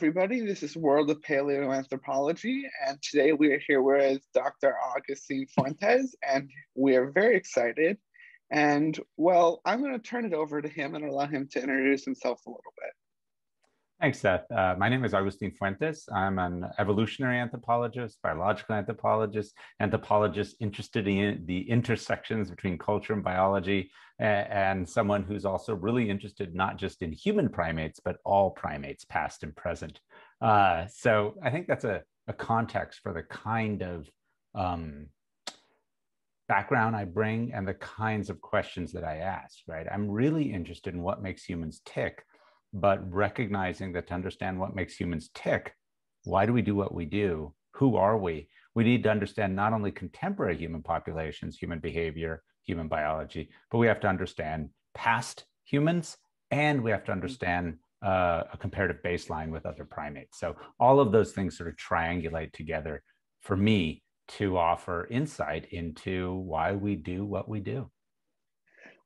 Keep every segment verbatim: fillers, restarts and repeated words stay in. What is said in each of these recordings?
everybody. This is World of Paleoanthropology, and today we are here with Doctor Agustin Fuentes, and we are very excited. And, well, I'm going to turn it over to him and allow him to introduce himself a little bit. Thanks, Seth. Uh, my name is Agustin Fuentes. I'm an evolutionary anthropologist, biological anthropologist, anthropologist interested in the intersections between culture and biology, and, and someone who's also really interested not just in human primates, but all primates, past and present. Uh, so I think that's a, a context for the kind of um, background I bring and the kinds of questions that I ask, right? I'm really interested in what makes humans tick, but recognizing that to understand what makes humans tick, why do we do what we do? Who are we? We need to understand not only contemporary human populations, human behavior, human biology, but we have to understand past humans, and we have to understand uh, a comparative baseline with other primates. So all of those things sort of triangulate together for me to offer insight into why we do what we do.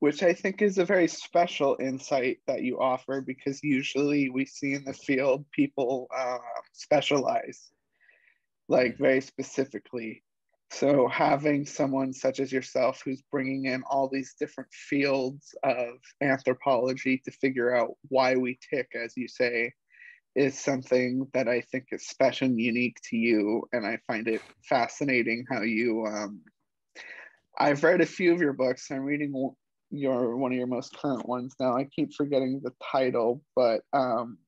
Which I think is a very special insight that you offer, because usually we see in the field people uh, specialize, like very specifically. So having someone such as yourself who's bringing in all these different fields of anthropology to figure out why we tick, as you say, is something that I think is special and unique to you. And I find it fascinating how you, um, I've read a few of your books. I'm reading your one of your most current ones now. I keep forgetting the title, but um,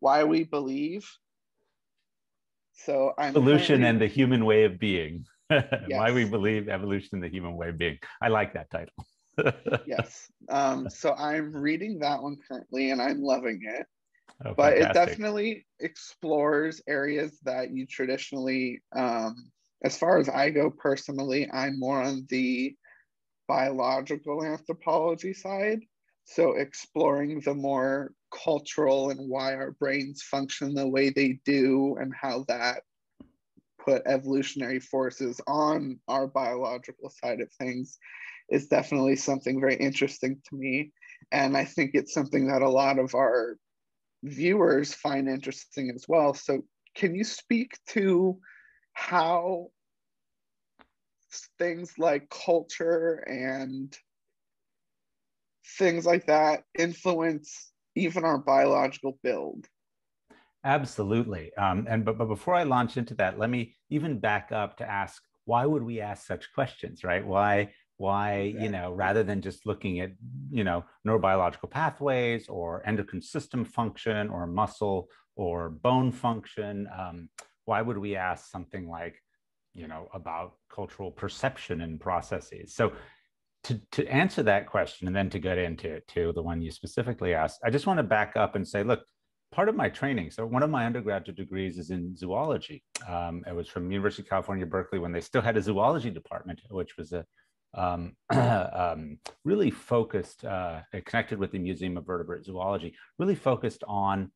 Why We Believe. So I'm Evolution and the Human Way of Being. Yes. Why We Believe, Evolution and the Human Way of Being. I like that title. Yes. Um, so I'm reading that one currently, and I'm loving it. Oh, but fantastic. It definitely explores areas that you traditionally, um, as far as I go personally, I'm more on the biological anthropology side. So exploring the more cultural and why our brains function the way they do and how that put evolutionary forces on our biological side of things is definitely something very interesting to me. And I think it's something that a lot of our viewers find interesting as well. So can you speak to how things like culture and things like that influence even our biological build? Absolutely. Um, and but, but before I launch into that, let me even back up to ask, why would we ask such questions, right? Why, why exactly. You know, rather than just looking at, you know, neurobiological pathways or endocrine system function or muscle or bone function, um, why would we ask something like, you know, about cultural perception and processes? So to, to answer that question, and then to get into it, to the one you specifically asked, I just want to back up and say, look, part of my training, so one of my undergraduate degrees is in zoology. Um, it was from University of California, Berkeley, when they still had a zoology department, which was a um, um, really focused, uh, connected with the Museum of Vertebrate Zoology, really focused on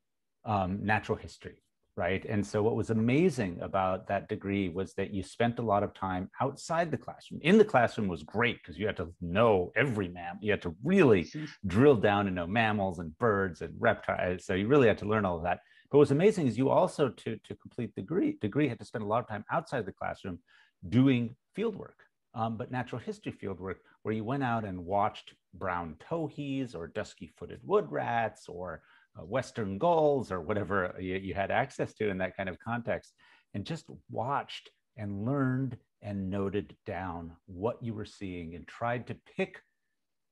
um, natural history. Right. And so what was amazing about that degree was that you spent a lot of time outside the classroom. In the classroom was great because you had to know every mammal. You had to really drill down and know mammals and birds and reptiles. So you really had to learn all of that. But what's amazing is you also, to, to complete the degree, degree, had to spend a lot of time outside the classroom doing field work, um, but natural history field work, where you went out and watched brown towhees or dusky-footed wood rats or Uh, Western gulls or whatever you, you had access to in that kind of context, and just watched and learned and noted down what you were seeing and tried to pick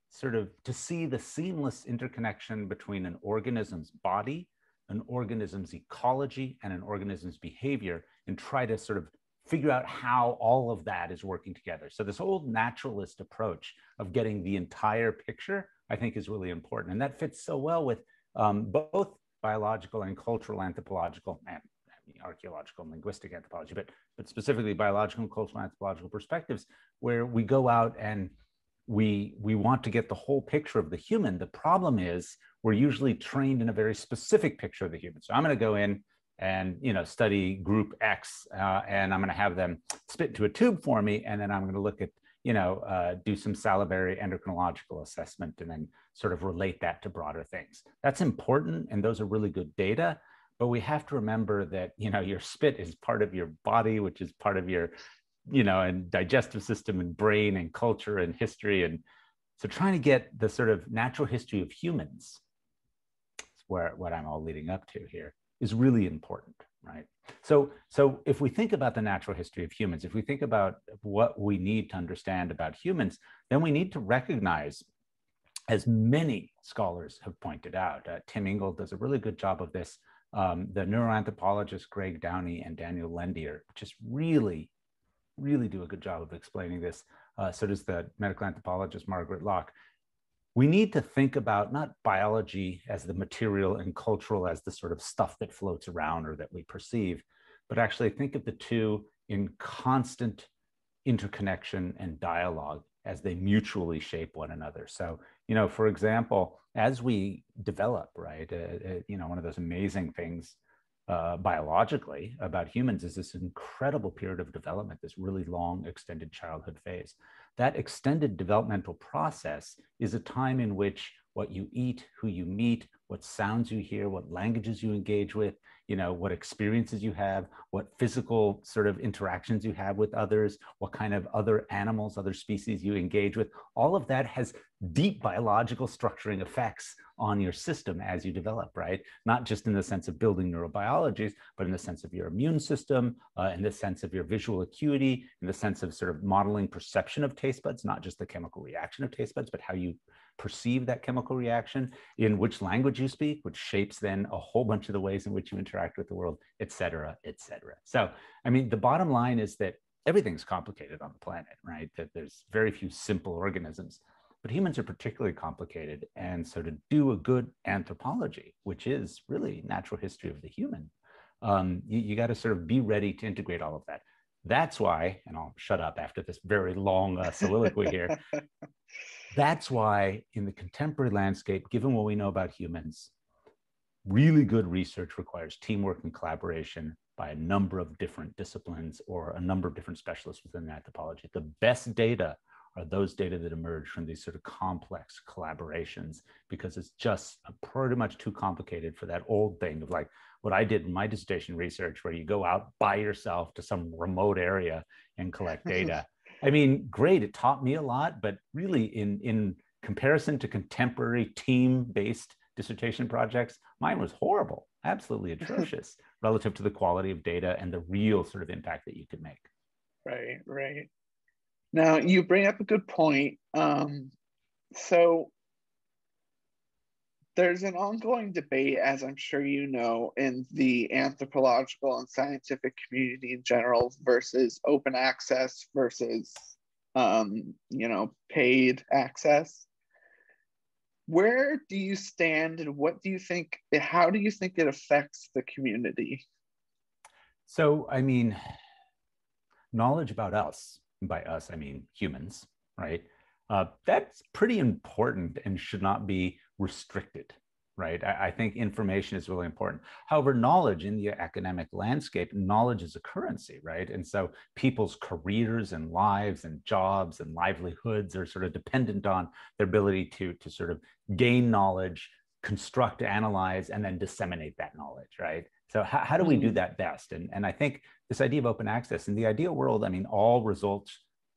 sort of to see the seamless interconnection between an organism's body, an organism's ecology, and an organism's behavior, and try to sort of figure out how all of that is working together. So this old naturalist approach of getting the entire picture, I think, is really important. And that fits so well with Um, both biological and cultural anthropological, and archaeological and linguistic anthropology, but, but specifically biological and cultural anthropological perspectives, where we go out and we, we want to get the whole picture of the human. The problem is we're usually trained in a very specific picture of the human. So I'm going to go in and, you know, study group X, uh, and I'm going to have them spit into a tube for me, and then I'm going to look at, you know, uh, do some salivary endocrinological assessment and then sort of relate that to broader things. That's important, and those are really good data, But we have to remember that, you know, your spit is part of your body, which is part of your, you know, and digestive system and brain and culture and history. And so trying to get the sort of natural history of humans, that's where what I'm all leading up to here, is really important, right? So, so if we think about the natural history of humans, if we think about what we need to understand about humans, then we need to recognize, as many scholars have pointed out, uh, Tim Ingold does a really good job of this. Um, the neuroanthropologists Greg Downey and Daniel Lendier just really, really do a good job of explaining this. Uh, so does the medical anthropologist Margaret Locke. We need to think about not biology as the material and cultural as the sort of stuff that floats around or that we perceive, but actually think of the two in constant interconnection and dialogue as they mutually shape one another. So, you know, for example, as we develop, right, uh, uh, you know, one of those amazing things uh, biologically about humans is this incredible period of development, this really long extended childhood phase. That extended developmental process is a time in which what you eat, who you meet, what sounds you hear, what languages you engage with, you know, what experiences you have, what physical sort of interactions you have with others, what kind of other animals, other species you engage with, all of that has deep biological structuring effects on your system as you develop, right? Not just in the sense of building neurobiologies, but in the sense of your immune system, uh, in the sense of your visual acuity, in the sense of sort of modeling perception of taste buds, not just the chemical reaction of taste buds, but how you perceive that chemical reaction, in which language you speak, which shapes then a whole bunch of the ways in which you interact with the world, et cetera, et cetera. So, I mean, the bottom line is that everything's complicated on the planet, right? That there's very few simple organisms. But humans are particularly complicated. And so to do a good anthropology, which is really natural history of the human, um, you, you got to sort of be ready to integrate all of that. That's why, and I'll shut up after this very long uh, soliloquy here, that's why in the contemporary landscape, given what we know about humans, really good research requires teamwork and collaboration by a number of different disciplines or a number of different specialists within anthropology. The best data are those data that emerge from these sort of complex collaborations, because it's just pretty much too complicated for that old thing of like what I did in my dissertation research, where you go out by yourself to some remote area and collect data. I mean, great, it taught me a lot, but really in, in comparison to contemporary team-based dissertation projects, mine was horrible, absolutely atrocious relative to the quality of data and the real sort of impact that you could make. Right, right. Now, you bring up a good point. Um, so there's an ongoing debate, as I'm sure you know, in the anthropological and scientific community in general, versus open access versus, um, you know, paid access. Where do you stand, and what do you think, how do you think it affects the community? So, I mean, knowledge about us. By us, I mean humans, right? Uh, that's pretty important and should not be restricted, right? I, I think information is really important. However, knowledge in the academic landscape, knowledge is a currency, right? And so people's careers and lives and jobs and livelihoods are sort of dependent on their ability to, to sort of gain knowledge, construct, analyze, and then disseminate that knowledge, right? So how, how do we do that best? And, and I think this idea of open access, in the ideal world, I mean, all results,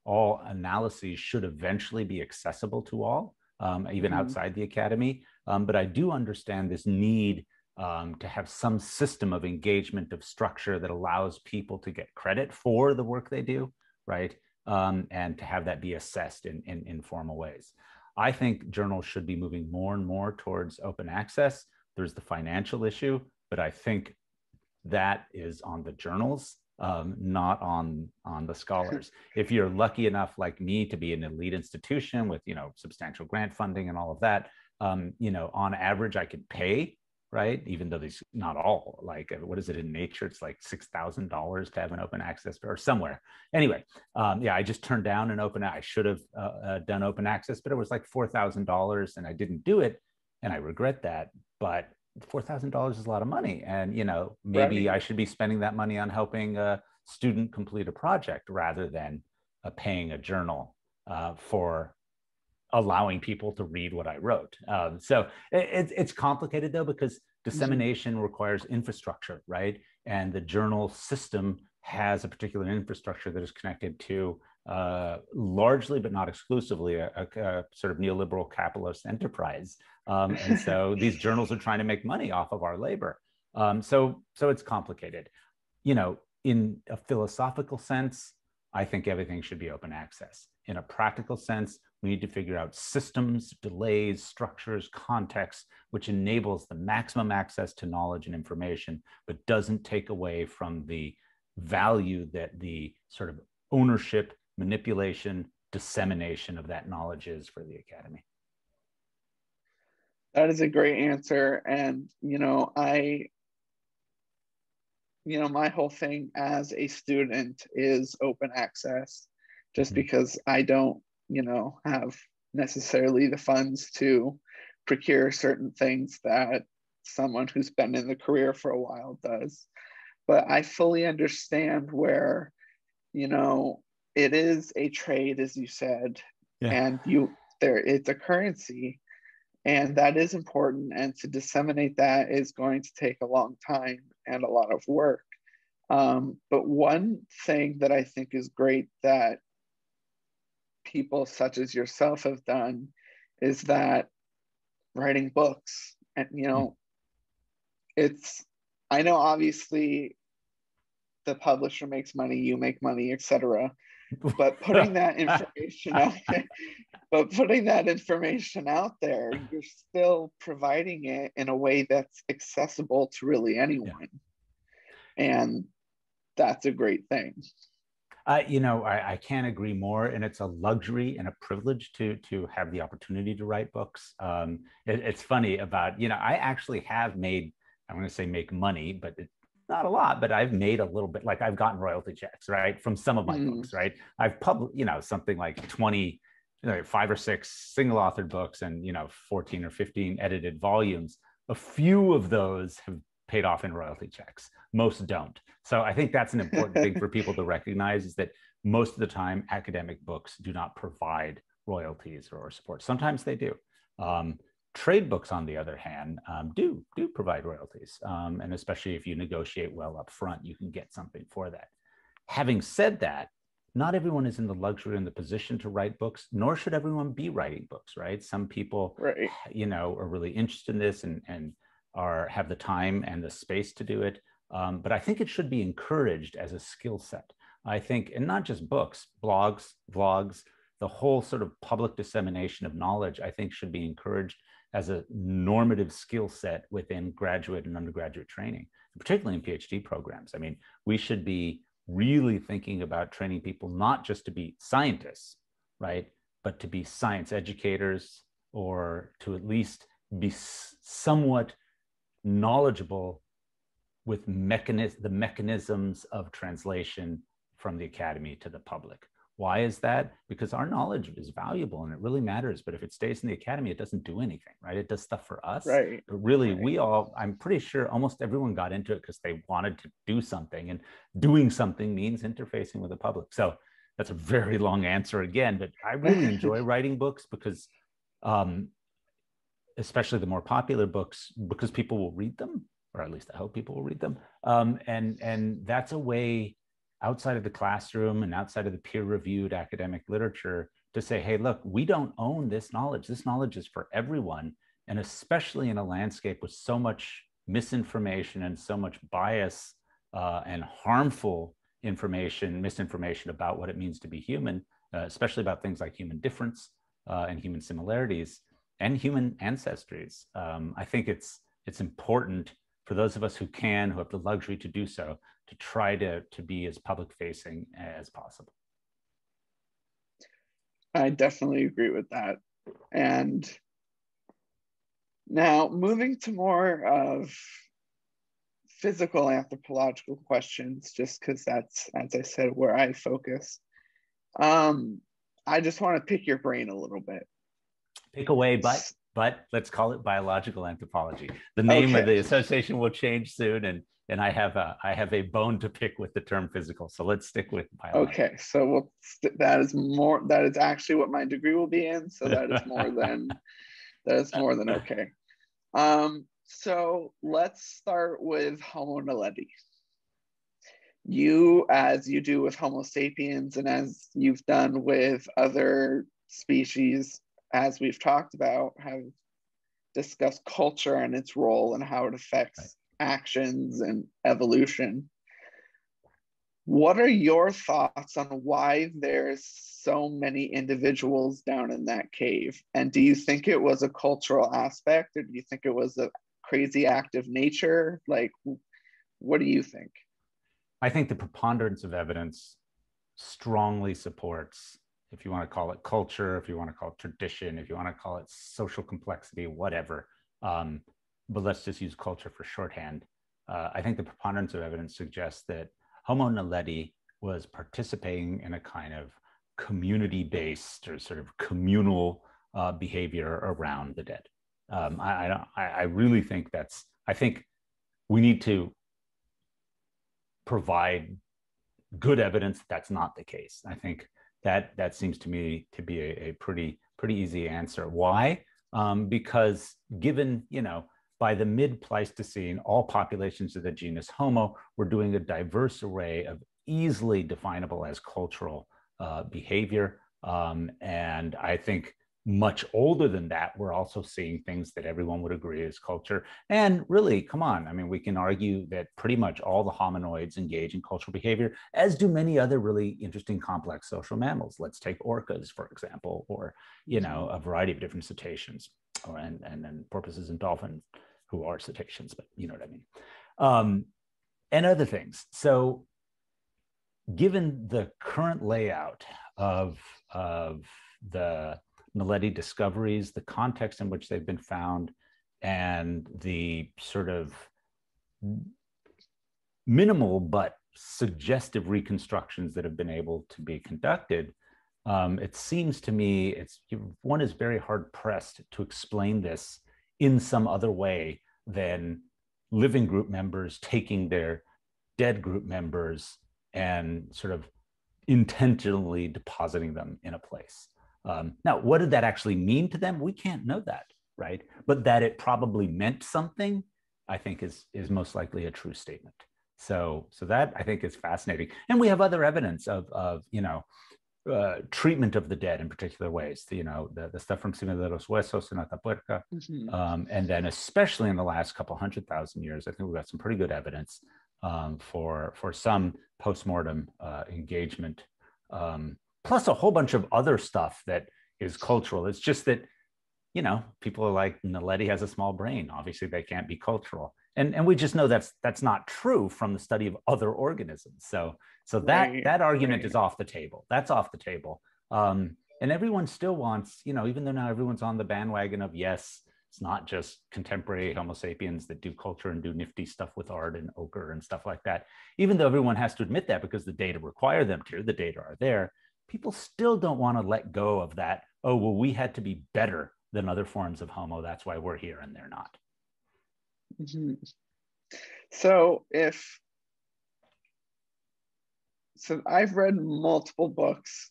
all analyses should eventually be accessible to all, um, even mm-hmm. outside the academy. Um, but I do understand this need um, to have some system of engagement, of structure that allows people to get credit for the work they do, right? Um, and to have that be assessed in, in, in formal ways. I think journals should be moving more and more towards open access. There's the financial issue, but I think that is on the journals, um, not on, on the scholars. If you're lucky enough, like me, to be an elite institution with, you know, substantial grant funding and all of that, um, you know, on average, I could pay, right? Even though these, not all, like, what is it in Nature? It's like six thousand dollars to have an open access or somewhere. Anyway, um, yeah, I just turned down an open, I should have uh, uh, done open access, but it was like four thousand dollars and I didn't do it. And I regret that, but four thousand dollars is a lot of money. And, you know, maybe right. I should be spending that money on helping a student complete a project rather than uh, paying a journal uh, for allowing people to read what I wrote. Um, so it, it's complicated though, because Dissemination requires infrastructure, right? And the journal system has a particular infrastructure that is connected to uh, largely, but not exclusively, a, a, a sort of neoliberal capitalist enterprise. Um, and so these journals are trying to make money off of our labor. Um, so, so it's complicated. You know, in a philosophical sense, I think everything should be open access. In a practical sense, we need to figure out systems, delays, structures, context, which enables the maximum access to knowledge and information, but doesn't take away from the value that the sort of ownership, manipulation, dissemination of that knowledge is for the academy. That is a great answer. And, you know, I, you know, my whole thing as a student is open access, just mm-hmm. because I don't, you know, have necessarily the funds to procure certain things that someone who's been in the career for a while does. But I fully understand where, you know, it is a trade, as you said, yeah. and you there it's a currency, and that is important, and to disseminate that is going to take a long time and a lot of work. Um, but one thing that I think is great that people such as yourself have done is that writing books, and you know, it's, I know obviously the publisher makes money, you make money, et cetera, but putting that information out there, but putting that information out there, you're still providing it in a way that's accessible to really anyone. Yeah. And that's a great thing. Uh, you know, I, I can't agree more, and it's a luxury and a privilege to to have the opportunity to write books. Um, it, it's funny about, you know, I actually have made, I'm going to say make money, but it, not a lot, but I've made a little bit, like I've gotten royalty checks, right, from some of my mm. books, right? I've published, you know, something like twenty, you know, five or six single authored books and, you know, fourteen or fifteen edited volumes. A few of those have paid off in royalty checks. Most don't. So I think that's an important thing for people to recognize, is that most of the time academic books do not provide royalties or, or support. Sometimes they do. Um, trade books, on the other hand, um, do, do provide royalties. Um, and especially if you negotiate well up front, you can get something for that. Having said that, not everyone is in the luxury and the position to write books, nor should everyone be writing books, right? Some people, right. you know, are really interested in this and, and Are, have the time and the space to do it. Um, but I think it should be encouraged as a skill set. I think, and not just books, blogs, vlogs, the whole sort of public dissemination of knowledge, I think should be encouraged as a normative skill set within graduate and undergraduate training, particularly in PhD programs. I mean, we should be really thinking about training people not just to be scientists, right, but to be science educators, or to at least be somewhat knowledgeable with mechanism, the mechanisms of translation from the academy to the public. Why is that? Because our knowledge is valuable and it really matters, but if it stays in the academy, it doesn't do anything, right? It does stuff for us, right? But really, right. we all, I'm pretty sure almost everyone got into it because they wanted to do something, and doing something means interfacing with the public. So that's a very long answer again, but I really enjoy writing books because, um, especially the more popular books, because people will read them, or at least I hope people will read them. Um, and, and that's a way outside of the classroom and outside of the peer-reviewed academic literature to say, hey, look, we don't own this knowledge. This knowledge is for everyone. And especially in a landscape with so much misinformation and so much bias uh, and harmful information, misinformation about what it means to be human, uh, especially about things like human difference uh, and human similarities, and human ancestries. Um, I think it's it's important for those of us who can, who have the luxury to do so, to try to, to be as public-facing as possible. I definitely agree with that. And now moving to more of physical anthropological questions, just because that's, as I said, where I focus. Um, I just want to pick your brain a little bit. Pick away, but but let's call it biological anthropology. The name okay. of the association will change soon, and and I have a I have a bone to pick with the term physical. So let's stick with biological. Okay, so we'll that is more that is actually what my degree will be in. So that is more than that is more than okay. Um, So let's start with Homo naledi. You, as you do with Homo sapiens and as you've done with other species, as we've talked about, have discussed culture and its role and how it affects actions and evolution. What are your thoughts on why there's so many individuals down in that cave? And do you think it was a cultural aspect, or do you think it was a crazy act of nature? Like, what do you think? I think the preponderance of evidence strongly supports, if you want to call it culture, if you want to call it tradition, if you want to call it social complexity, whatever, um, but let's just use culture for shorthand. Uh, I think the preponderance of evidence suggests that Homo naledi was participating in a kind of community-based or sort of communal uh, behavior around the dead. Um, I, I, don't, I, I really think that's, I think we need to provide good evidence that that's not the case. I think that, that seems to me to be a, a pretty, pretty easy answer. Why? Um, because given, you know, by the mid-Pleistocene, all populations of the genus Homo were doing a diverse array of easily definable as cultural uh, behavior. Um, and I think much older than that, we're also seeing things that everyone would agree is culture. And really, come on, I mean, we can argue that pretty much all the hominoids engage in cultural behavior, as do many other really interesting complex social mammals. Let's take orcas, for example, or, you know, a variety of different cetaceans. Or, and and then porpoises and dolphins, who are cetaceans, but you know what I mean, um, and other things. So given the current layout of, of the naledi discoveries, the context in which they've been found, and the sort of minimal but suggestive reconstructions that have been able to be conducted, Um, it seems to me it's, one is very hard pressed to explain this in some other way than living group members taking their dead group members and sort of intentionally depositing them in a place. Um, now, what did that actually mean to them? We can't know that, right? But that it probably meant something, I think is, is most likely a true statement. So, so that I think is fascinating. And we have other evidence of, of you know, Uh, treatment of the dead in particular ways, you know, the, the stuff from Sima de los Huesos and Atapuerca. Mm-hmm. um, and then especially in the last couple hundred thousand years, I think we've got some pretty good evidence um, for, for some post-mortem uh, engagement, um, plus a whole bunch of other stuff that is cultural. It's just that, you know, people are like, naledi has a small brain. Obviously, they can't be cultural. And, and we just know that's, that's not true from the study of other organisms. So, so that, right, that argument right. is off the table. That's off the table. Um, and everyone still wants, you know, even though now everyone's on the bandwagon of, yes, it's not just contemporary Homo sapiens that do culture and do nifty stuff with art and ochre and stuff like that. Even though everyone has to admit that because the data require them to, the data are there, people still don't want to let go of that, oh, well, we had to be better than other forms of Homo. That's why we're here and they're not. Mm-hmm. So if, so I've read multiple books,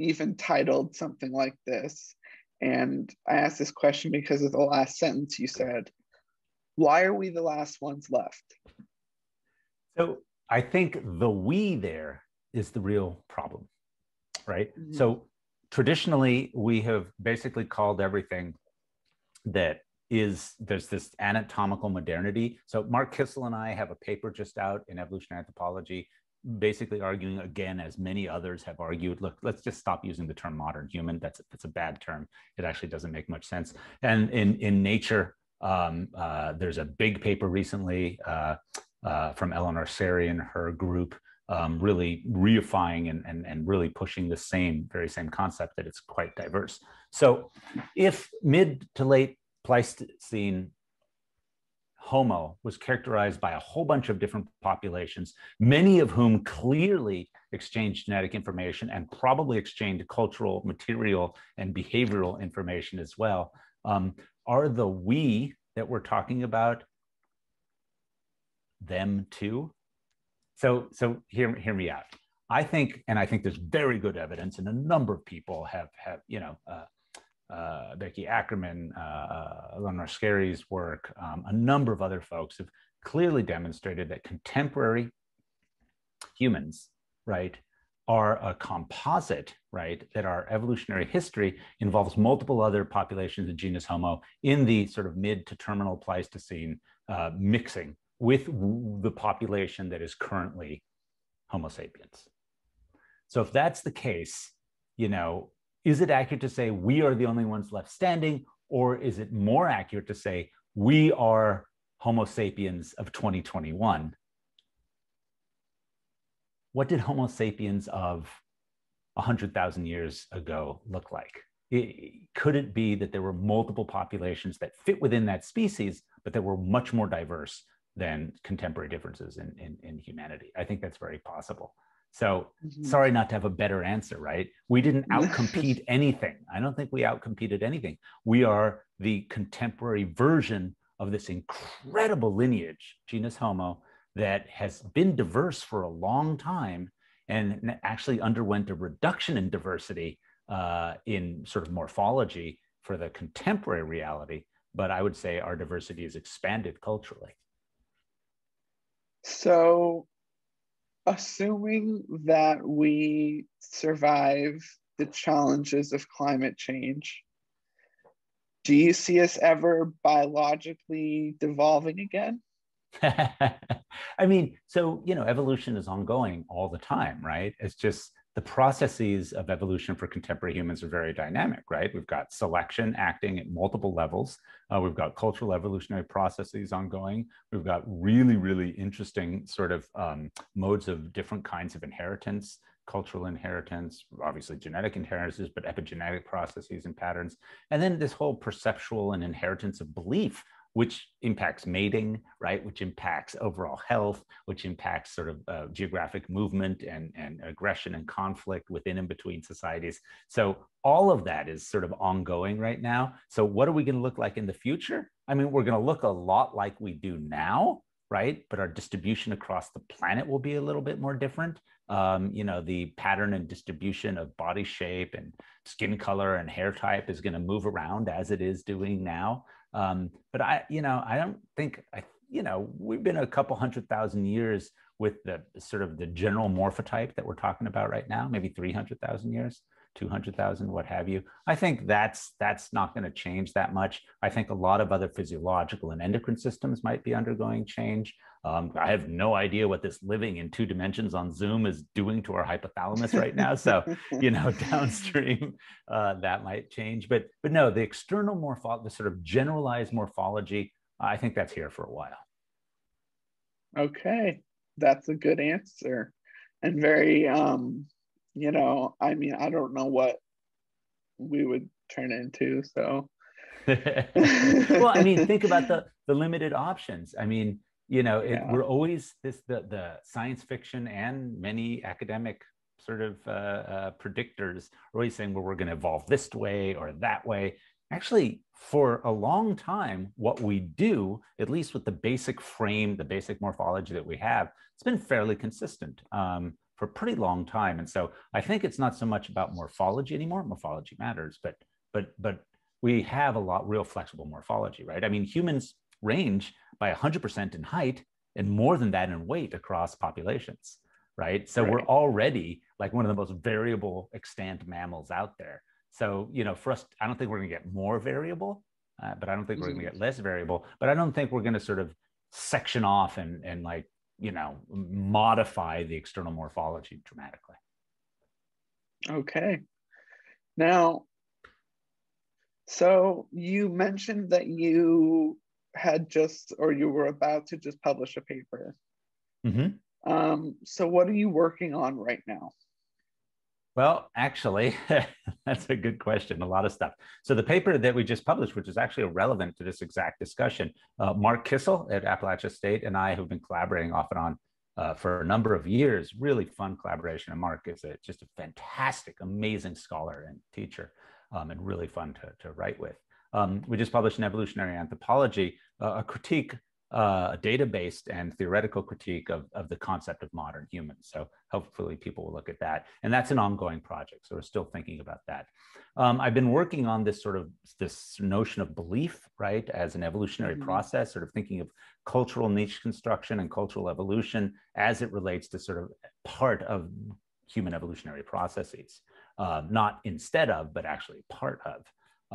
even titled something like this. And I asked this question because of the last sentence you said, why are we the last ones left? So I think the we there is the real problem, right? Mm-hmm. So traditionally, we have basically called everything that is, there's this anatomical modernity. So Mark Kissel and I have a paper just out in Evolutionary Anthropology, basically arguing, again, as many others have argued, look, let's just stop using the term modern human. That's, that's a bad term. It actually doesn't make much sense. And in, in Nature, um, uh, there's a big paper recently uh, uh, from Eleanor Scerri and her group, um, really reifying and, and, and really pushing the same, very same concept that it's quite diverse. So if mid to late Pleistocene Homo was characterized by a whole bunch of different populations, many of whom clearly exchanged genetic information and probably exchanged cultural, material, and behavioral information as well. Um, are the we that we're talking about them too? So, so hear, hear me out. I think, and I think there's very good evidence, and a number of people have, have you know, uh, uh, Becky Ackerman, uh, Eleanor Scerri's work, um, a number of other folks have clearly demonstrated that contemporary humans, right, are a composite, right, that our evolutionary history involves multiple other populations of genus Homo in the sort of mid to terminal Pleistocene uh, mixing with the population that is currently Homo sapiens. So if that's the case, you know, is it accurate to say we are the only ones left standing, or is it more accurate to say we are Homo sapiens of twenty twenty-one? What did Homo sapiens of one hundred thousand years ago look like? It, could it be that there were multiple populations that fit within that species, but that were much more diverse than contemporary differences in, in, in humanity? I think that's very possible. So mm-hmm. sorry not to have a better answer, right? We didn't outcompete anything. I don't think we outcompeted anything. We are the contemporary version of this incredible lineage, genus Homo, that has been diverse for a long time and actually underwent a reduction in diversity uh, in sort of morphology for the contemporary reality. But I would say our diversity is expanded culturally. So, assuming that we survive the challenges of climate change, do you see us ever biologically devolving again? I mean, so, you know, evolution is ongoing all the time, right? It's just the processes of evolution for contemporary humans are very dynamic, right? We've got selection acting at multiple levels. Uh, we've got cultural evolutionary processes ongoing. We've got really, really interesting sort of um, modes of different kinds of inheritance, cultural inheritance, obviously genetic inheritances, but epigenetic processes and patterns. And then this whole perceptual and inheritance of belief, which impacts mating, right? Which impacts overall health, which impacts sort of uh, geographic movement and, and aggression and conflict within and between societies. So all of that is sort of ongoing right now. So what are we going to look like in the future? I mean, we're going to look a lot like we do now, right? But our distribution across the planet will be a little bit more different. Um, you know, the pattern and distribution of body shape and skin color and hair type is going to move around as it is doing now. Um, but I, you know, I don't think, I, you know, we've been a couple hundred thousand years with the sort of the general morphotype that we're talking about right now, maybe three hundred thousand years, two hundred thousand, what have you. I think that's, that's not going to change that much. I think a lot of other physiological and endocrine systems might be undergoing change. Um, I have no idea what this living in two dimensions on Zoom is doing to our hypothalamus right now. So, you know, downstream, uh, that might change. But, but no, the external morphology, the sort of generalized morphology, I think that's here for a while. Okay, that's a good answer. And very, um, you know, I mean, I don't know what we would turn into, so. Well, I mean, think about the, the limited options. I mean, you know, it, yeah. we're always this, the, the science fiction and many academic sort of uh, uh, predictors are always saying, well, we're going to evolve this way or that way. Actually, for a long time, what we do, at least with the basic frame, the basic morphology that we have, it's been fairly consistent um, for a pretty long time. And so I think it's not so much about morphology anymore. Morphology matters, but, but, but we have a lot real flexible morphology, right? I mean, humans range by one hundred percent in height and more than that in weight across populations, right? So right. we're already like one of the most variable extant mammals out there. So, you know, for us, I don't think we're going to get more variable, uh, but I don't think we're going to get less variable, but I don't think we're going to sort of section off and, and like, you know, modify the external morphology dramatically. Okay. Now, so you mentioned that you had just, or you were about to just publish a paper. Mm-hmm. Um, so what are you working on right now? Well, actually, that's a good question, a lot of stuff. So the paper that we just published, which is actually relevant to this exact discussion, uh, Mark Kissel at Appalachian State and I have been collaborating off and on uh, for a number of years, really fun collaboration. And Mark is a, just a fantastic, amazing scholar and teacher um, and really fun to, to write with. Um, we just published in Evolutionary Anthropology, uh, a critique uh, a data-based and theoretical critique of, of the concept of modern humans. So hopefully people will look at that. And that's an ongoing project. So we're still thinking about that. Um, I've been working on this sort of this notion of belief, right, as an evolutionary mm-hmm. process, sort of thinking of cultural niche construction and cultural evolution as it relates to sort of part of human evolutionary processes, uh, not instead of, but actually part of.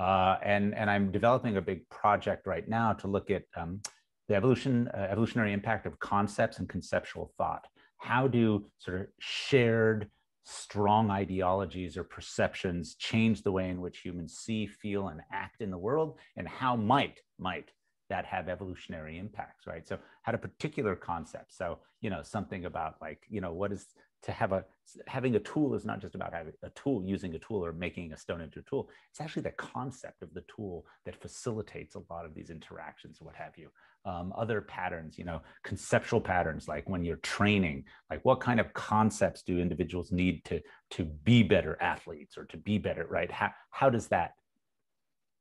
Uh, and, and I'm developing a big project right now to look at um, the evolution, uh, evolutionary impact of concepts and conceptual thought. How do sort of shared strong ideologies or perceptions change the way in which humans see, feel, and act in the world? And how might, might that have evolutionary impacts, right? So how do particular concepts, so, you know, something about like, you know, what is, to have a, having a tool is not just about having a tool, using a tool or making a stone into a tool. It's actually the concept of the tool that facilitates a lot of these interactions, what have you. Um, other patterns, you know, conceptual patterns, like when you're training, like what kind of concepts do individuals need to, to be better athletes or to be better, right? How, how does that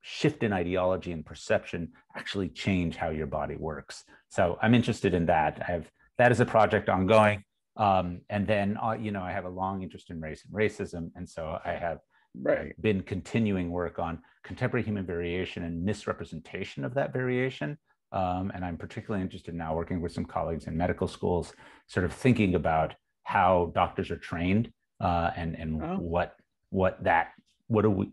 shift in ideology and perception actually change how your body works? So I'm interested in that. I have, that is a project ongoing. Um, and then, uh, you know, I have a long interest in race and racism. And so I have right. been continuing work on contemporary human variation and misrepresentation of that variation. Um, and I'm particularly interested now working with some colleagues in medical schools, sort of thinking about how doctors are trained uh, and, and oh. what, what that, what do we,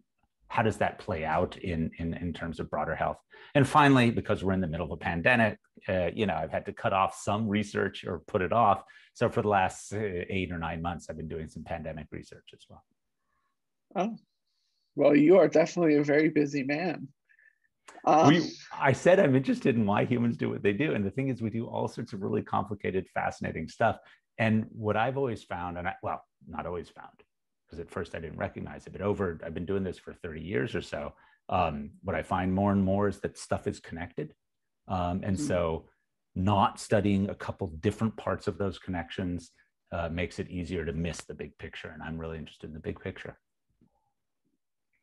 how does that play out in, in, in terms of broader health? And finally, because we're in the middle of a pandemic, uh, you know, I've had to cut off some research or put it off. So for the last eight or nine months, I've been doing some pandemic research as well. Oh, well, you are definitely a very busy man. Um, we, I said I'm interested in why humans do what they do. And the thing is, we do all sorts of really complicated, fascinating stuff. And what I've always found, and I, well, not always found, because at first I didn't recognize it, but over, I've been doing this for thirty years or so. Um, what I find more and more is that stuff is connected. Um, and mm-hmm. so not studying a couple different parts of those connections uh, makes it easier to miss the big picture. And I'm really interested in the big picture.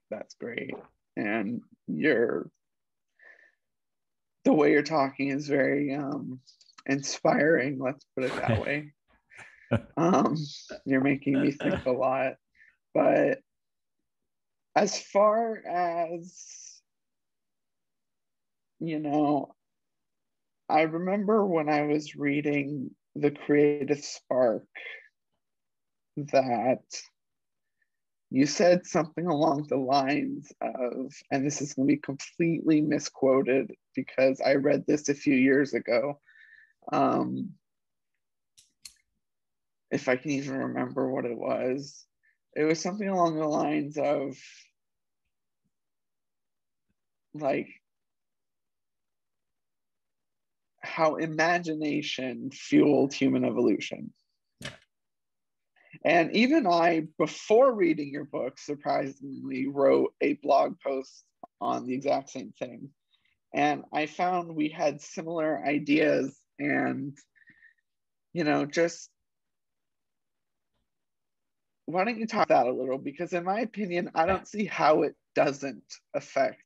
That's great. And you're, the way you're talking is very um, inspiring, let's put it that way. um, you're making me think a lot. But as far as, you know, I remember when I was reading The Creative Spark that you said something along the lines of, and this is going to be completely misquoted because I read this a few years ago. Um, if I can even remember what it was. It was something along the lines of like how imagination fueled human evolution. Yeah. And even I, before reading your book, surprisingly wrote a blog post on the exact same thing. And I found we had similar ideas and, you know, just why don't you talk about that a little? Because in my opinion, I don't see how it doesn't affect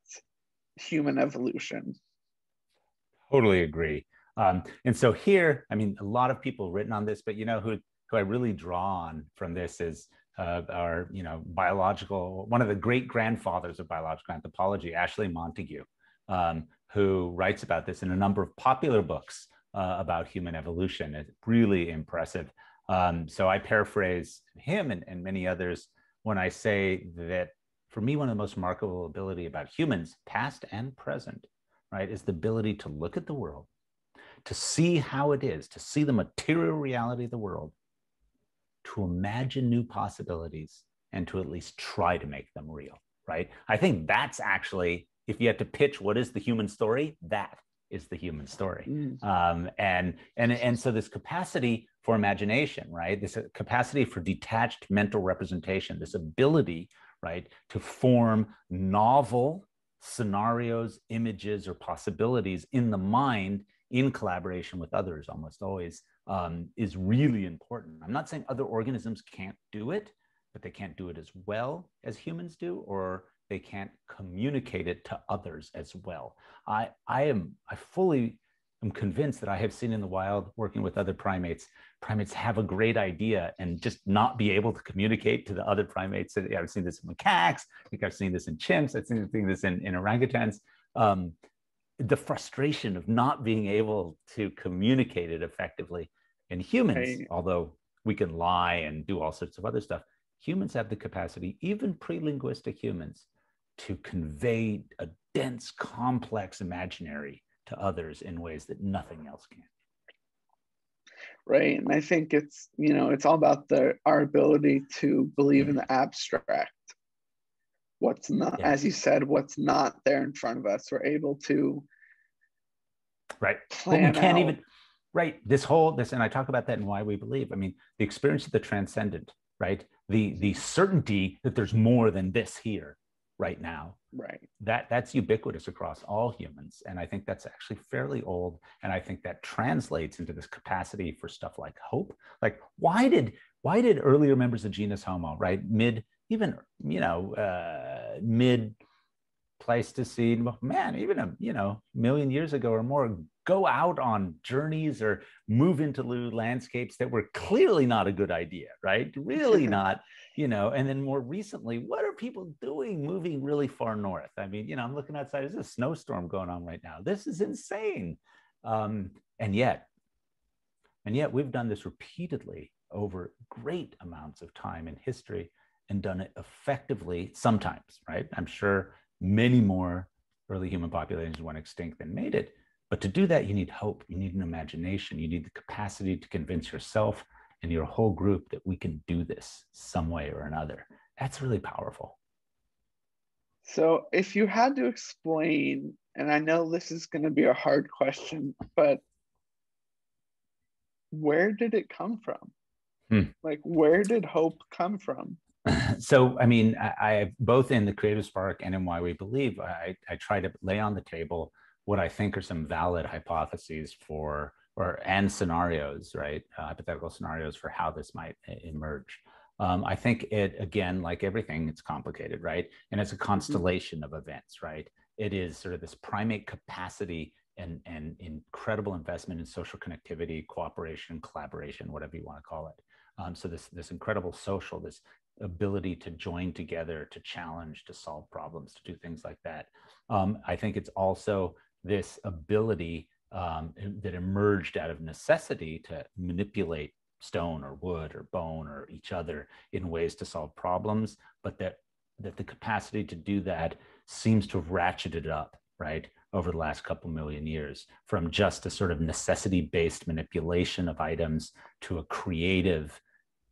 human evolution. Totally agree. Um, and so here, I mean, a lot of people have written on this, but you know, who, who I really draw on from this is uh, our, you know, biological, one of the great grandfathers of biological anthropology, Ashley Montague, um, who writes about this in a number of popular books uh, about human evolution. It's really impressive. Um, so I paraphrase him and, and many others when I say that for me, one of the most remarkable ability about humans, past and present, right, is the ability to look at the world, to see how it is, to see the material reality of the world, to imagine new possibilities, and to at least try to make them real, right? I think that's actually, if you had to pitch what is the human story, that is the human story. Mm. Um, and, and, and so this capacity for imagination, right? This capacity for detached mental representation, this ability, right, to form novel scenarios, images, or possibilities in the mind in collaboration with others almost always um, is really important. I'm not saying other organisms can't do it, but they can't do it as well as humans do, or they can't communicate it to others as well. I, I am, I fully am convinced that I have seen in the wild working with other primates. Primates have a great idea and just not be able to communicate to the other primates. I've seen this in macaques, I think I've seen this in chimps, I've seen this in, in orangutans. Um, the frustration of not being able to communicate it effectively. In humans, I, although we can lie and do all sorts of other stuff, humans have the capacity, even pre-linguistic humans, to convey a dense, complex imaginary to others in ways that nothing else can. Right, and I think it's, you know, it's all about the our ability to believe in the abstract. What's not, yeah. as you said, what's not there in front of us, we're able to right. plan but we can't out. even right. This whole this, and I talk about that in Why We Believe. I mean, the experience of the transcendent, right? The the certainty that there's more than this here right now. Right. That that's ubiquitous across all humans. And I think that's actually fairly old. And I think that translates into this capacity for stuff like hope. Like why did why did earlier members of genus Homo, right? Mid, even, you know, uh, mid Pleistocene, man, even a you know, million years ago or more, go out on journeys or move into landscapes that were clearly not a good idea, right? Really not, you know, and then more recently, what are people doing moving really far north? I mean, you know, I'm looking outside, there's a snowstorm going on right now. This is insane. Um, and yet, and yet we've done this repeatedly over great amounts of time in history and done it effectively sometimes, right? I'm sure many more early human populations went extinct than made it. But to do that, you need hope, you need an imagination, you need the capacity to convince yourself and your whole group that we can do this some way or another. That's really powerful. So if you had to explain, and I know this is going to be a hard question, but where did it come from? Hmm. Like, where did hope come from? So, I mean, I, I both in The Creative Spark and in Why We Believe, I, I try to lay on the table what I think are some valid hypotheses for, or and scenarios, right? Uh, hypothetical scenarios for how this might emerge. Um, I think it, again, like everything, it's complicated, right? And it's a constellation of events, right? It is sort of this primate capacity and, and incredible investment in social connectivity, cooperation, collaboration, whatever you want to call it. Um, so this, this incredible social, this ability to join together, to challenge, to solve problems, to do things like that. Um, I think it's also this ability um, that emerged out of necessity to manipulate stone or wood or bone or each other in ways to solve problems, but that, that the capacity to do that seems to have ratcheted up, right, over the last couple million years, from just a sort of necessity-based manipulation of items to a creative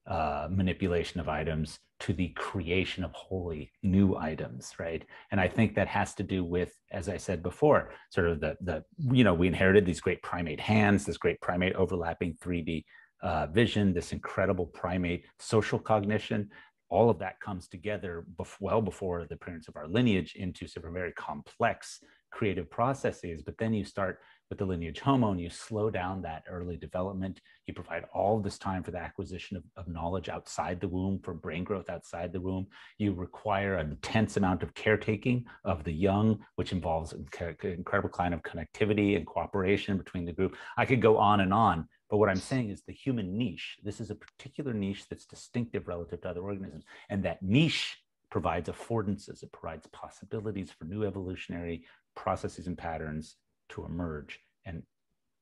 uh, manipulation of items to the creation of wholly new items, right? And I think that has to do with, as I said before, sort of the, the you know, we inherited these great primate hands, this great primate overlapping three D uh, vision, this incredible primate social cognition. All of that comes together bef well before the appearance of our lineage into sort of very complex creative processes. But then you start with the lineage Homo, you slow down that early development. You provide all this time for the acquisition of, of knowledge outside the womb, for brain growth outside the womb. You require an intense amount of caretaking of the young, which involves an incredible kind of connectivity and cooperation between the group. I could go on and on, but what I'm saying is the human niche. This is a particular niche that's distinctive relative to other organisms, and that niche provides affordances. It provides possibilities for new evolutionary processes and patterns to emerge, and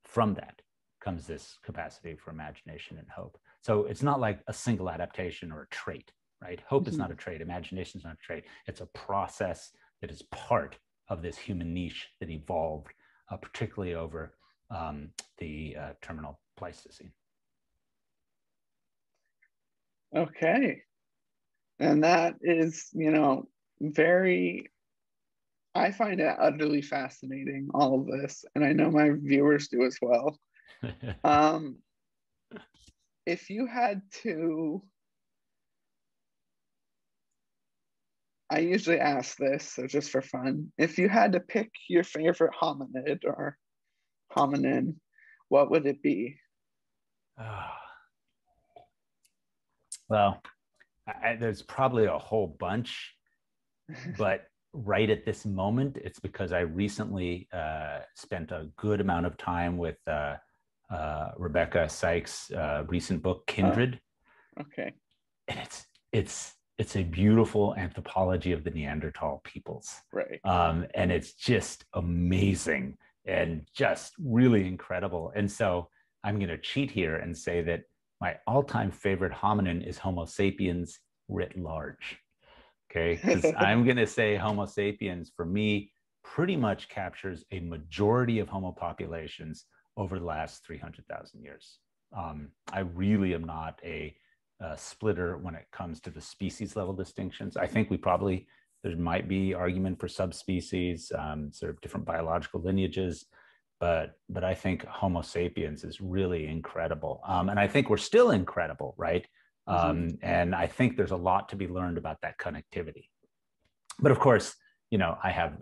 from that comes this capacity for imagination and hope. So it's not like a single adaptation or a trait, right? Hope mm-hmm. is not a trait, imagination is not a trait. It's a process that is part of this human niche that evolved, uh, particularly over um, the uh, terminal Pleistocene. Okay, and that is, you know, very I find it utterly fascinating, all of this, and I know my viewers do as well. Um, if you had to, I usually ask this, so just for fun, if you had to pick your favorite hominid or hominin, what would it be? Oh. Well, I, there's probably a whole bunch, but right at this moment, it's because I recently uh, spent a good amount of time with uh, uh, Rebecca Sykes' uh, recent book, Kindred. Oh, okay. And it's, it's, it's a beautiful anthropology of the Neanderthal peoples. Right. Um, and it's just amazing and just really incredible. And so I'm going to cheat here and say that my all-time favorite hominin is Homo sapiens writ large. Okay, because I'm going to say Homo sapiens, for me, pretty much captures a majority of Homo populations over the last three hundred thousand years. Um, I really am not a, a splitter when it comes to the species level distinctions. I think we probably, there might be argument for subspecies, um, sort of different biological lineages, but, but I think Homo sapiens is really incredible. Um, and I think we're still incredible, right? Um, and I think there's a lot to be learned about that connectivity. But of course, you know, I have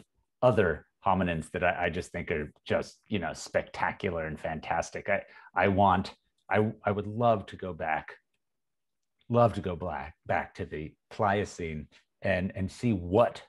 other hominins that I, I just think are just, you know, spectacular and fantastic. I, I want, I, I would love to go back, love to go back, back to the Pliocene and, and see what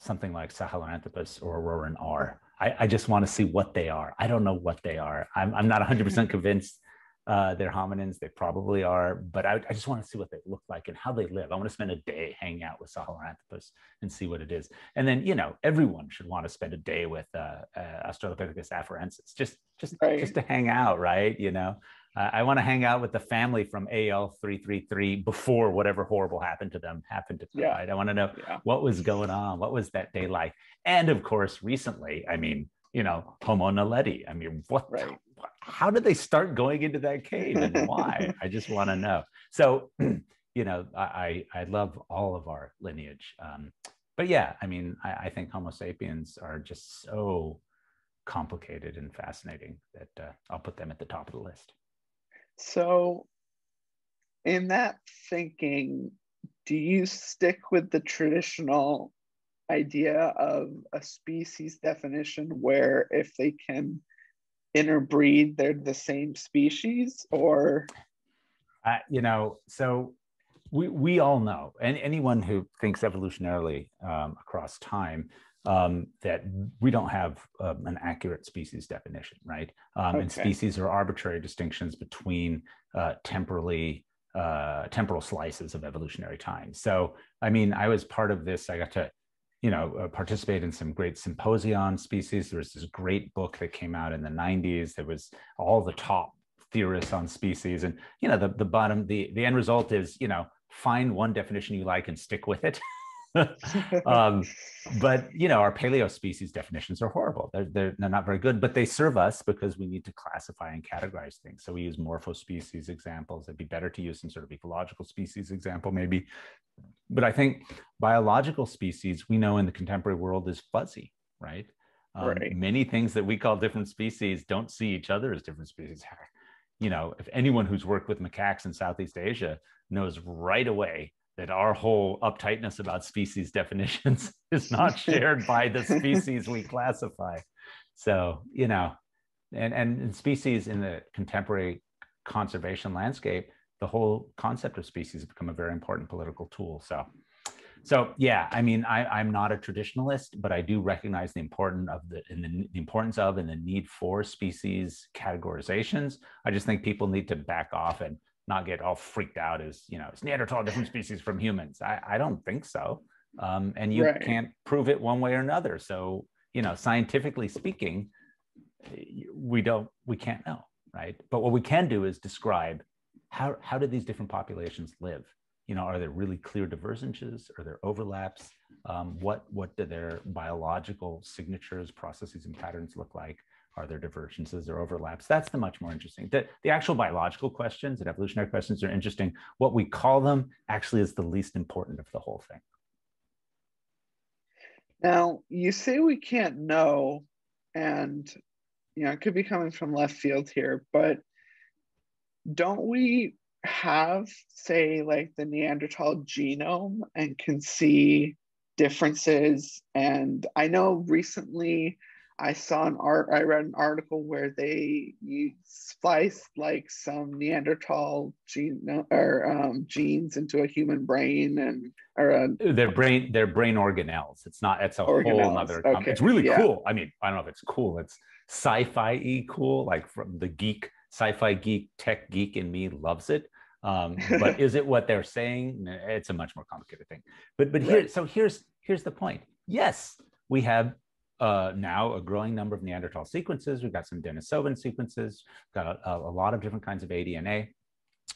something like Sahelanthropus or Auroran are. I, I just want to see what they are. I don't know what they are. I'm, I'm not one hundred percent convinced Uh, they're hominins, they probably are, but I, I just want to see what they look like and how they live. I want to spend a day hanging out with Sahelanthropus and see what it is. And then, you know, everyone should want to spend a day with uh, uh, Australopithecus afarensis, just, just, right. just to hang out, right? You know, uh, I want to hang out with the family from A L three thirty-three before whatever horrible happened to them happened to them, yeah. right? I want to know yeah. what was going on, what was that day like? And of course, recently, I mean, you know, Homo naledi. I mean, what, right. what, how did they start going into that cave and why? I just want to know. So, you know, I, I love all of our lineage. Um, but yeah, I mean, I, I think Homo sapiens are just so complicated and fascinating that uh, I'll put them at the top of the list. So in that thinking, do you stick with the traditional idea of a species definition where if they can interbreed, they're the same species, or? Uh, you know, so we, we all know, and anyone who thinks evolutionarily um, across time, um, that we don't have um, an accurate species definition, right? Um, okay. And species are arbitrary distinctions between uh, temporally uh, temporal slices of evolutionary time. So, I mean, I was part of this, I got to you know, uh, participate in some great symposia on species. There was this great book that came out in the nineties. There was all the top theorists on species. And, you know, the, the bottom, the, the end result is, you know, find one definition you like and stick with it. um, but, you know, our paleo species definitions are horrible. They're, they're, they're not very good, but they serve us because we need to classify and categorize things. So we use morphospecies examples. It'd be better to use some sort of ecological species example maybe. But I think biological species, we know in the contemporary world, is fuzzy, right? Um, right. Many things that we call different species don't see each other as different species. You know, if anyone who's worked with macaques in Southeast Asia knows right away that our whole uptightness about species definitions is not shared by the species we classify. So, you know, and, and species in the contemporary conservation landscape, the whole concept of species has become a very important political tool. So, so yeah, I mean, I, I'm not a traditionalist, but I do recognize the importance of the, and the, the importance of and the need for species categorizations. I just think people need to back off and not get all freaked out as, you know, is Neanderthal a different species from humans? I, I don't think so. Um, and you right. can't prove it one way or another. So, you know, scientifically speaking, we don't, we can't know, right? But what we can do is describe How, how did these different populations live? You know, are there really clear divergences? Are there overlaps? Um, what, what do their biological signatures, processes, and patterns look like? Are there divergences or overlaps? That's the much more interesting. The, the actual biological questions and evolutionary questions are interesting. What we call them actually is the least important of the whole thing. Now, you say we can't know, and, you know, it could be coming from left field here, but don't we have, say, like the Neanderthal genome and can see differences? And I know recently I saw an art, I read an article where they you spliced like some Neanderthal gene or um, genes into a human brain and or a, their brain, their brain organelles. It's not, it's a organelles. whole other, okay. um, it's really yeah. cool. I mean, I don't know if it's cool. It's sci-fi-y cool, like from the geek, sci-fi geek, tech geek in me loves it. Um, but is it what they're saying? It's a much more complicated thing. But but here, right. so here's here's the point. Yes, we have. Uh, now a growing number of Neanderthal sequences. We've got some Denisovan sequences, got a, a lot of different kinds of A D N A.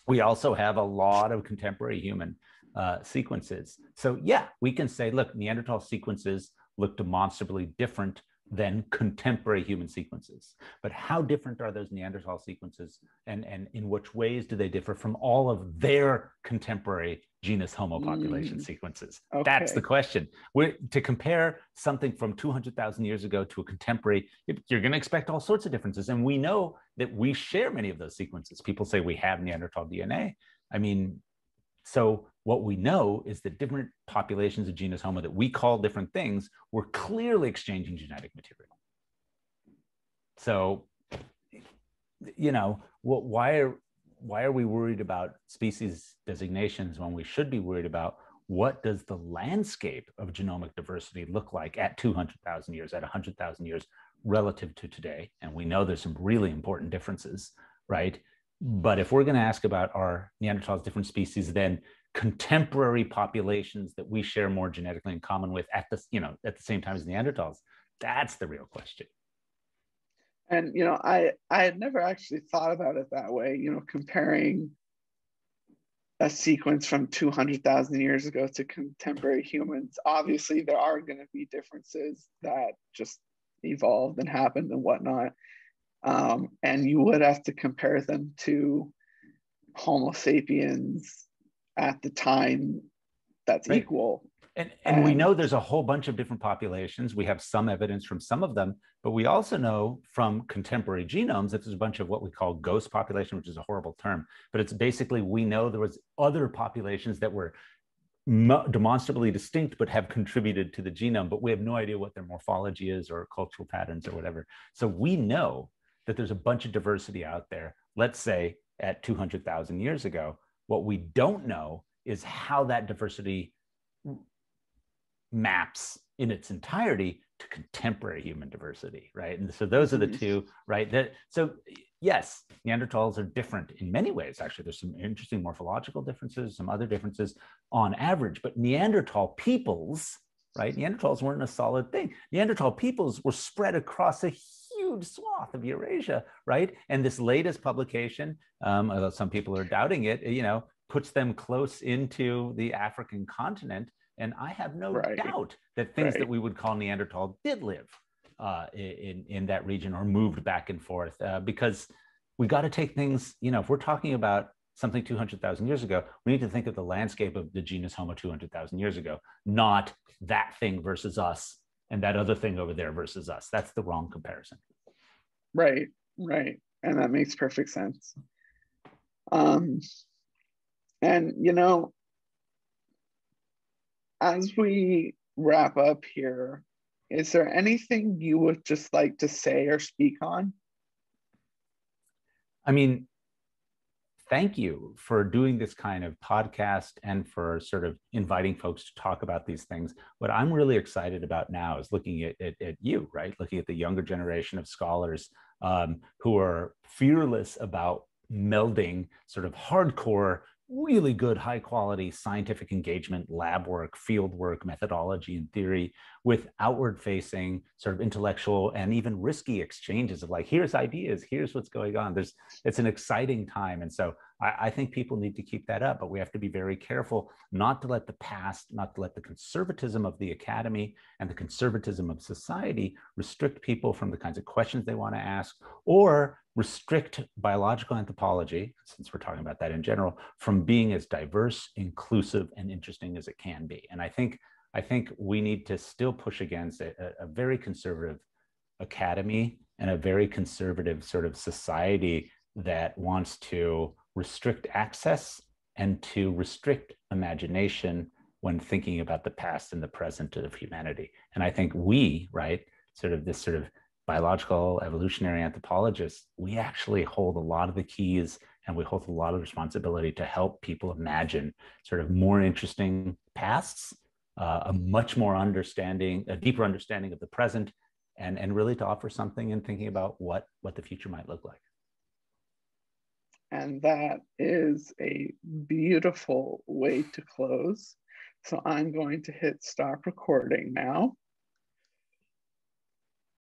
We also have a lot of contemporary human uh, sequences. So yeah, we can say, look, Neanderthal sequences look demonstrably different than contemporary human sequences. But how different are those Neanderthal sequences, and, and in which ways do they differ from all of their contemporary genus Homo population mm. sequences? Okay. That's the question. We're, to compare something from two hundred thousand years ago to a contemporary, you're going to expect all sorts of differences. And we know that we share many of those sequences. People say we have Neanderthal D N A. I mean, so what we know is that different populations of genus Homo that we call different things were clearly exchanging genetic material. So, you know, what, why are, why are we worried about species designations when we should be worried about what does the landscape of genomic diversity look like at two hundred thousand years, at one hundred thousand years relative to today? And we know there's some really important differences, right? But if we're going to ask about our Neanderthals different species than contemporary populations that we share more genetically in common with at the, you know, at the same time as Neanderthals, that's the real question. And, you know, I, I had never actually thought about it that way, you know, comparing a sequence from two hundred thousand years ago to contemporary humans. Obviously, there are going to be differences that just evolved and happened and whatnot. Um, and you would have to compare them to Homo sapiens at the time that's right. equal. And, and, and we know there's a whole bunch of different populations. We have some evidence from some of them, but we also know from contemporary genomes that there's a bunch of what we call ghost population, which is a horrible term, but it's basically, we know there was other populations that were demonstrably distinct, but have contributed to the genome, but we have no idea what their morphology is or cultural patterns or whatever. So we know that there's a bunch of diversity out there, let's say at two hundred thousand years ago. What we don't know is how that diversity maps in its entirety to contemporary human diversity, right? And so those are the two, right? That, so yes, Neanderthals are different in many ways, actually. There's some interesting morphological differences, some other differences on average, but Neanderthal peoples, right? Neanderthals weren't a solid thing. Neanderthal peoples were spread across a huge swath of Eurasia, right? And this latest publication, um, although some people are doubting it, you know, puts them close into the African continent. And I have no right. doubt that things right. that we would call Neanderthal did live uh, in, in that region or moved back and forth, uh, because we got to take things, you know, if we're talking about something two hundred thousand years ago, we need to think of the landscape of the genus Homo two hundred thousand years ago, not that thing versus us and that other thing over there versus us. That's the wrong comparison. Right, right. And that makes perfect sense. Um, and, you know, as we wrap up here, is there anything you would just like to say or speak on? I mean, thank you for doing this kind of podcast and for sort of inviting folks to talk about these things. What I'm really excited about now is looking at, at, at you, right? Looking at the younger generation of scholars um, who are fearless about melding sort of hardcore, really good, high quality scientific engagement, lab work, field work, methodology and theory with outward facing sort of intellectual and even risky exchanges of like, here's ideas, here's what's going on. There's, it's an exciting time. And so I, I think people need to keep that up, but we have to be very careful not to let the past, not to let the conservatism of the academy and the conservatism of society restrict people from the kinds of questions they want to ask, or restrict biological anthropology, since we're talking about that in general, from being as diverse, inclusive, and interesting as it can be. And I think, I think we need to still push against a, a very conservative academy and a very conservative sort of society that wants to restrict access and to restrict imagination when thinking about the past and the present of humanity. And I think we, right, sort of this sort of biological evolutionary anthropologists, we actually hold a lot of the keys and we hold a lot of responsibility to help people imagine sort of more interesting pasts, uh, a much more understanding, a deeper understanding of the present, and, and really to offer something in thinking about what, what the future might look like. And that is a beautiful way to close. So I'm going to hit stop recording now.